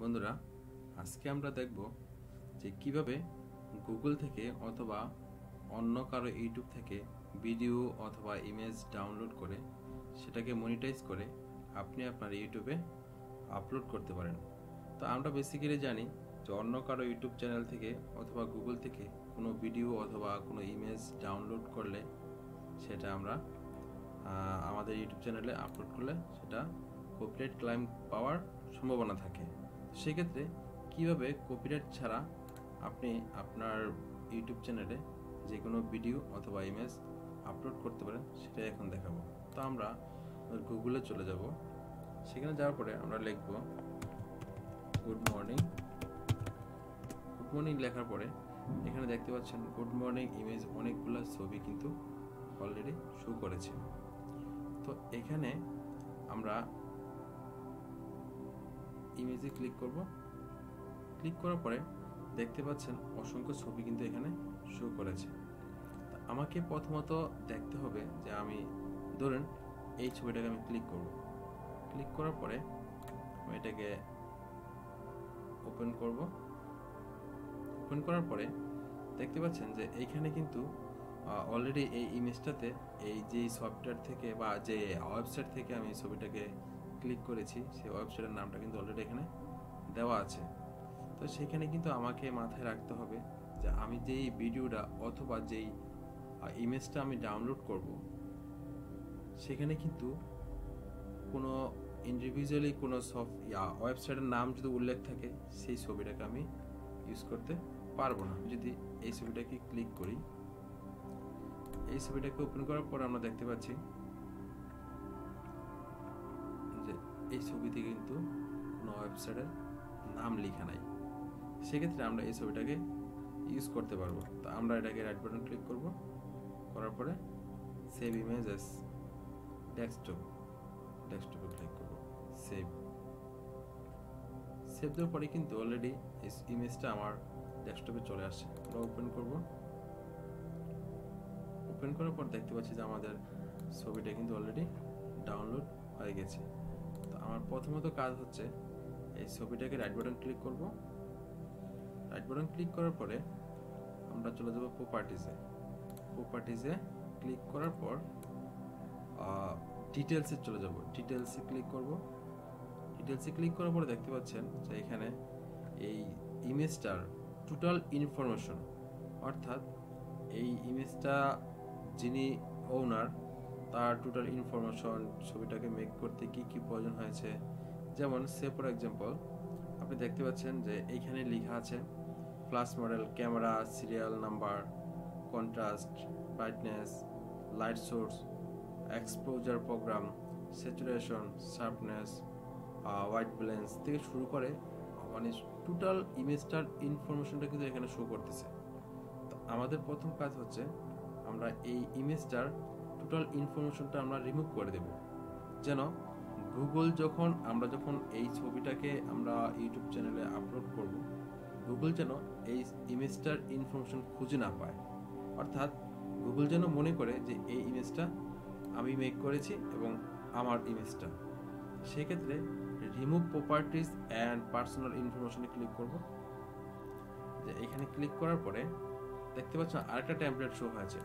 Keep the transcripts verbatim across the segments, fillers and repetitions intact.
बंधुरा आजके आमरा देखबो जे किभाबे गूगल थेके अथवा अन्य कारो यूट्यूब थेके भिडियो अथवा इमेज डाउनलोड करे सेटाके मनिटाइज करे आपनि आपनार यूट्यूबे आपलोड करते पारेन। तो आमरा बेसिकली जानी जे अन्य कारो यूट्यूब चैनल थेके अथवा गूगल थेके कोनो भिडियो अथवा कोनो इमेज डाउनलोड करले सेटा आमरा आमादेर यूट्यूब चैनेले आपलोड करले सेटा कपिराइट क्लेम पावार सम्भावना थाके। सेई क्षेत्रे किभाबे कपिराइट छाड़ा आपनि आपनार यूट्यूब चैनेले जे कोनो भिडियो अथवा इमेज आपलोड करते पारेन सेटा एखन देखाबो। तो आमरा गुगले चले যাব। সেখানে যাওয়ার পরে আমরা লিখব গুড মর্নিং। গুড মর্নিং লেখার পরে এখানে দেখতে পাচ্ছেন গুড মর্নিং ইমেজ অনেকগুলো ছবি কিন্তু অলরেডি শো করেছে। তো এখানে আমরা ইমেজে ক্লিক করব। ক্লিক করার পরে দেখতে পাচ্ছেন অসংখ্য ছবি কিন্তু এখানে শো করেছে। তো আমাকে প্রথমত দেখতে হবে যে আমি ধরেন এই ছবিটাকে আমি ক্লিক করব। ক্লিক করার পরে আমি এটাকে ওপেন করব। ওপেন করার পরে দেখতে পাচ্ছেন যে এইখানে কিন্তু অলরেডি এই ইমেজটাতে এই যে সফটওয়্যার থেকে বা যে ওয়েবসাইট থেকে আমি ছবিটাকে ক্লিক করেছি সেই ওয়েবসাইটের নামটা কিন্তু অলরেডি এখানে দেওয়া আছে। তো সেখানে কিন্তু আমাকে মাথায় রাখতে হবে যে আমি যেই ভিডিওটা অথবা যেই ইমেজটা আমি ডাউনলোড করব সেখানে কিন্তু কোনো ইন্ডিভিজুয়ালি কোনো সফট ওয়েবসাইটের নাম যদি উল্লেখ থাকে সেই ছবিটাকে আমি ইউজ করতে পারবো না। যদি এই ছবিটাকে ক্লিক করি, এই ছবিটাকে ওপেন করার পর আমরা দেখতে পাচ্ছি যে এই ছবিতে কিন্তু কোনো ওয়েবসাইটের নাম লেখা নাই। সেক্ষেত্রে আমরা এই ছবিটাকে ইউজ করতে পারবো। তো আমরা এটাকে রাইট বাটন ক্লিক করব। করার পরে সেভ ইমেজেস ডেস্কটপ ডেস্কটপে ক্লিক করব। সেভ সেভ দেওয়ার পরে কিন্তু অলরেডি এই ইমেজটা আমার ডেস্কটপে চলে আসছে। আমরা ওপেন করব। ওপেন করার পর দেখতে পাচ্ছি যে আমাদের ছবিটা কিন্তু অলরেডি ডাউনলোড হয়ে গেছে। তো আমার প্রথমত কাজ হচ্ছে এই ছবিটাকে রাইট বাটন ক্লিক করব। রাইট বাটন ক্লিক করার পরে আমরা চলে যাব প্রপার্টিজে। প্রপার্টিজে ক্লিক করার পর ডিটেলসে চলে যাব। ডিটেলসে ক্লিক করব। ডিটেলসে ক্লিক করার পরে দেখতে পাচ্ছেন যে এখানে এই ইমেজটার টোটাল ইনফরমেশন অর্থাৎ এই ইমেজটা যিনি ওনার তার টোটাল ইনফরমেশন, ছবিটাকে মেক করতে কি কি প্রয়োজন হয়েছে। যেমন সে ফর এক্সাম্পল আপনি দেখতে পাচ্ছেন যে এইখানে লেখা আছে flash model, camera, serial number, contrast, brightness, light source, exposure program, saturation, sharpness, white balance থেকে শুরু করে মানে টোটাল ইমেজটার ইনফরমেশনটা কিন্তু এখানে শো করতেছে। তো আমাদের প্রথম কাজ হচ্ছে আমরা এই ইমেজটার টোটাল ইনফরমেশনটা আমরা রিমুভ করে দেব, যেন গুগল যখন আমরা যখন এই ছবিটাকে আমরা ইউটিউব চ্যানেলে আপলোড করব গুগল যেন এই ইমেজটার ইনফরমেশন খুঁজে না পায়। অর্থাৎ গুগল যেন মনে করে যে এই ইমেজটা আমি মেক করেছি এবং আমার ইমেজটা। সেক্ষেত্রে রিমুভ প্রপার্টিজ অ্যান্ড পার্সোনাল ইনফরমেশনে ক্লিক করব। যে এখানে ক্লিক করার পরে দেখতে পাচ্ছ আরেকটা টেমপ্লেট শো হয়েছে।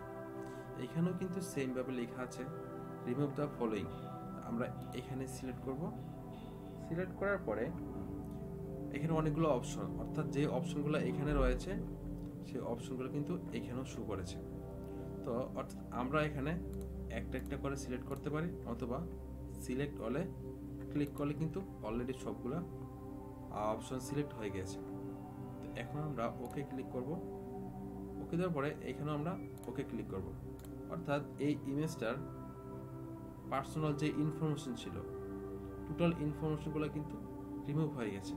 এখানেও কিন্তু সেমভাবে লেখা আছে রিমুভ দ্য ফলোয়িং। আমরা এখানে সিলেক্ট করব। সিলেক্ট করার পরে এখানে অনেকগুলো অপশন অর্থাৎ যে অপশনগুলো এখানে রয়েছে সেই অপশনগুলো কিন্তু এখানেও শো করেছে। তো অর্থাৎ আমরা এখানে একটা একটা করে সিলেক্ট করতে পারি অথবা সিলেক্ট অলে ক্লিক করলে কিন্তু অলরেডি সবগুলা অপশন সিলেক্ট হয়ে গেছে। তো এখন আমরা ওকে ক্লিক করব। ওকে দেওয়ার পরে এখানেও আমরা ওকে ক্লিক করব। অর্থাৎ এই ইমেজটার পার্সোনাল যে ইনফরমেশন ছিল টোটাল ইনফরমেশনগুলো কিন্তু রিমুভ হয়ে গেছে।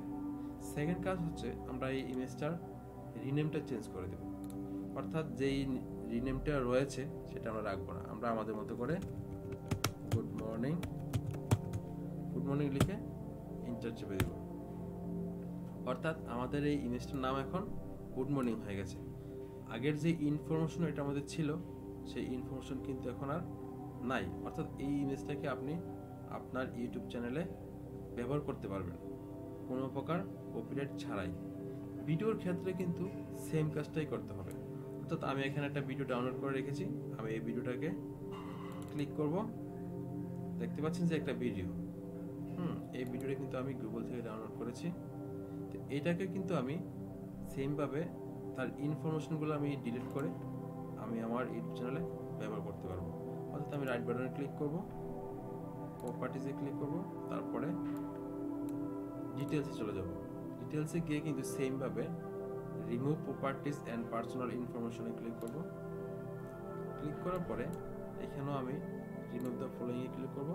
সেকেন্ড কাজ হচ্ছে আমরা এই ইমেজটার রিনেমটা চেঞ্জ করে দেব। অর্থাৎ যেই রিনেমটা রয়েছে সেটা আমরা রাখবো না। আমরা আমাদের মতো করে গুড মর্নিং গুড মর্নিং লিখে এন্টার চেপে দেব। অর্থাৎ আমাদের এই ইমেজটার নাম এখন গুড মর্নিং হয়ে গেছে। আগের যে ইনফরমেশন এটা আমাদের ছিল সেই ইনফরমেশন কিন্তু এখন আর নাই। অর্থাৎ এই ইমেজটাকে আপনি আপনার ইউটিউব চ্যানেলে ব্যবহার করতে পারবেন। কোনো প্রকার কপিরাইট ছাড়াই। ভিডিওর ক্ষেত্রে কিন্তু সেম কাজটাই করতে হবে। অর্থাৎ আমি এখানে একটা ভিডিও ডাউনলোড করে রেখেছি, আমি এই ভিডিওটাকে ক্লিক করব, দেখতে পাচ্ছেন যে একটা ভিডিও, হুম এই ভিডিওটা কিন্তু আমি গুগল থেকে ডাউনলোড করেছি। তো এটাকে কিন্তু আমি সেমভাবে তার ইনফরমেশনগুলো আমি ডিলিট করে আমি আমার ইউটিউব চ্যানেলে ব্যবহার করতে পারবো। অর্থাৎ আমি রাইট বাটনে ক্লিক করব, প্রপার্টিজে ক্লিক করব, তারপরে ডিটেলসে চলে যাব। ডিটেলসে গিয়ে কিন্তু সেমভাবে রিমুভ প্রপার্টিজ অ্যান্ড পার্সোনাল ইনফরমেশনে ক্লিক করব। ক্লিক করার পরে এখানেও আমি রিমুভ দ্য ফলোয়িংয়ে ক্লিক করব,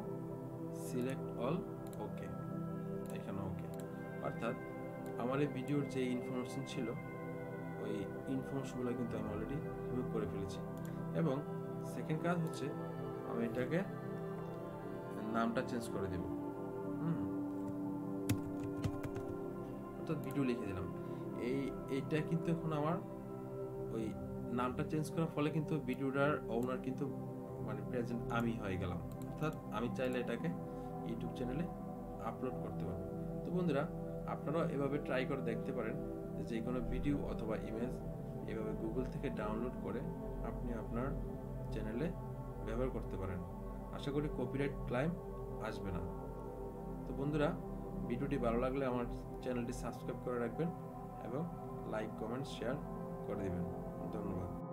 সিলেক্ট অল, ওকে, এখানেও ওকে। অর্থাৎ আমার এই ভিডিওর যে ইনফরমেশন ছিল ওই ইনফরমেশনগুলো কিন্তু আমি অলরেডি রিমুভ করে ফেলেছি। এবং সেকেন্ড কাজ হচ্ছে আমি এটাকে নামটা চেঞ্জ করে দেব, হুম অর্থাৎ ভিডিও লিখে দিলাম। এই এইটা কিন্তু এখন আমার ওই নামটা চেঞ্জ করার ফলে কিন্তু ভিডিওটার ওনার কিন্তু মানে প্রেজেন্ট আমি হয়ে গেলাম। অর্থাৎ আমি চাইলে এটাকে ইউটিউব চ্যানেলে আপলোড করতে পারবো। তো বন্ধুরা, আপনারাও এভাবে ট্রাই করে দেখতে পারেন যে কোনো ভিডিও অথবা ইমেজ এভাবে গুগল থেকে ডাউনলোড করে আপনি আপনার চ্যানেলে ব্যবহার করতে পারেন। আশা করি কপিরাইট ক্লেম আসবে না। তো বন্ধুরা, ভিডিওটি ভালো লাগলে আমার চ্যানেলটি সাবস্ক্রাইব করে রাখবেন এবং লাইক, কমেন্ট, শেয়ার করে দেবেন। ধন্যবাদ।